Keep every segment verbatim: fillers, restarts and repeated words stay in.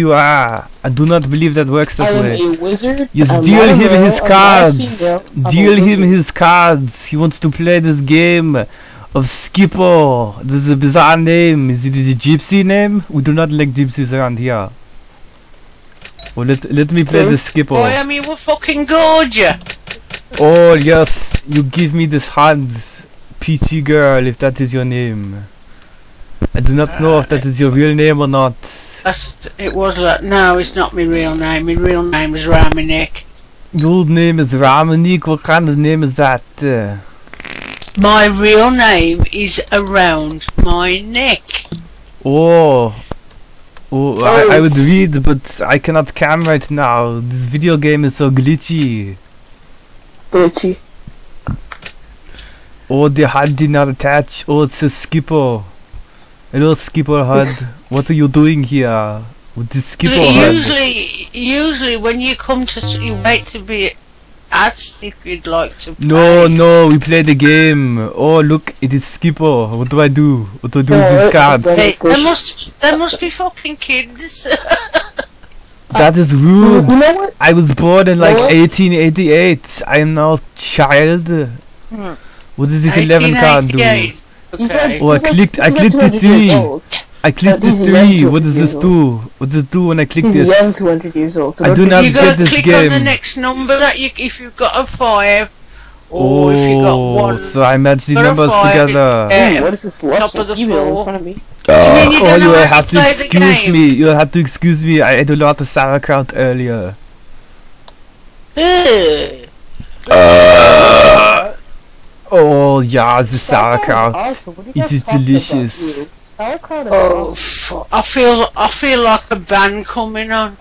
you are. I do not believe that works that I'm way. A wizard. Yes, I'm deal him girl, his cards. Deal him his cards. He wants to play this game of Skippo. This is a bizarre name. Is it is a gypsy name? We do not like gypsies around here. Well, let let me play hmm? the Skippo. Boy, I mean, we're fucking gorgeous. Oh yes, you give me this hand, peachy girl, if that is your name. I do not know uh, if that is your real name or not. That's, it was that. No, it's not my real name. My real name is Ramanik. Your name is Ramanik? What kind of name is that? Uh, my real name is around my neck. Oh. Oh, I, I would read, but I cannot cam right now. This video game is so glitchy. Glitchy. Oh, the H U D did not attach. Oh, it says Skippo. Hello Skipper H U D, what are you doing here with this Skipper H U D? Usually, usually when you come to, you wait to be asked if you'd like to play. No, no, we play the game. Oh look, it is Skipper. What do I do? What do I do with these cards? They, there must, there must be fucking kids. That is rude. You know what? I was born in like eighteen eighty-eight. I am now child. What is this eleven card do? Okay. Oh, I clicked. I clicked the three. I clicked the three. What is this two? What does it do when I click this? I do not get this game. You gotta click on the next number that you, if you've got a five, or if you got one. So I match the numbers together. What is this? Top of the floor in front of me. Oh, you will have to excuse me. You will have to excuse me. I ate a lot of sauerkraut earlier. Oh yeah, the sauerkraut. Awesome. It is delicious. Sauerkraut is oh, awesome. I feel I feel like a ban coming on.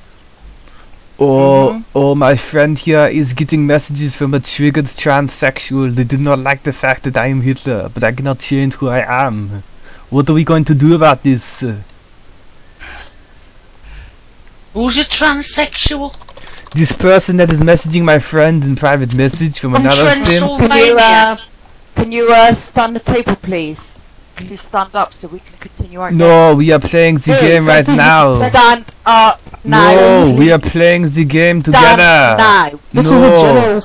Oh, mm-hmm. oh, my friend here is getting messages from a triggered transsexual. They do not like the fact that I am Hitler, but I cannot change who I am. What are we going to do about this? Who's a transsexual? This person that is messaging my friend in private message from I'm another stream. Can you uh, stand the table, please? Can you stand up so we can continue our game? No, we are playing the Dude, game right now. Stand up now. No, we are playing the game together. Stand now. No, this is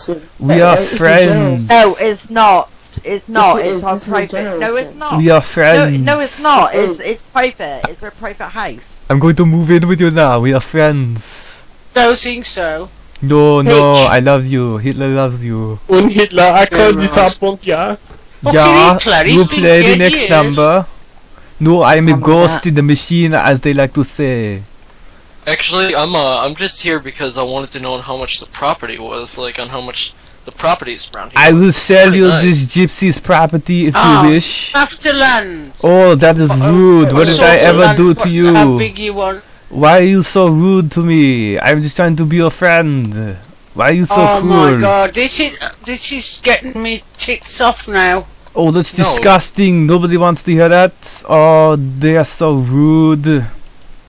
a generation. We are no, friends. No, it's not. It's not. It's, it's our private. No, it's not. We are friends. No, no it's not. It's it's private. It's a private house. I'm going to move in with you now. We are friends. Don't think so. No, no, H. I love you. Hitler loves you. Und Hitler, I call this up, yeah. Yeah, you play the next number. No, I am a ghost in the machine, as they like to say. Actually, I'm uh, I'm just here because I wanted to know how much the property was, like on how much the property is around here. I will sell you this gypsy's property if you wish. Afterland. Oh, that is rude. What did I ever do to you? How big you want? Why are you so rude to me? I'm just trying to be your friend. Why are you so oh cruel? Oh my god, this is this is getting me tits off now. Oh, that's no. disgusting. Nobody wants to hear that. Oh, they are so rude.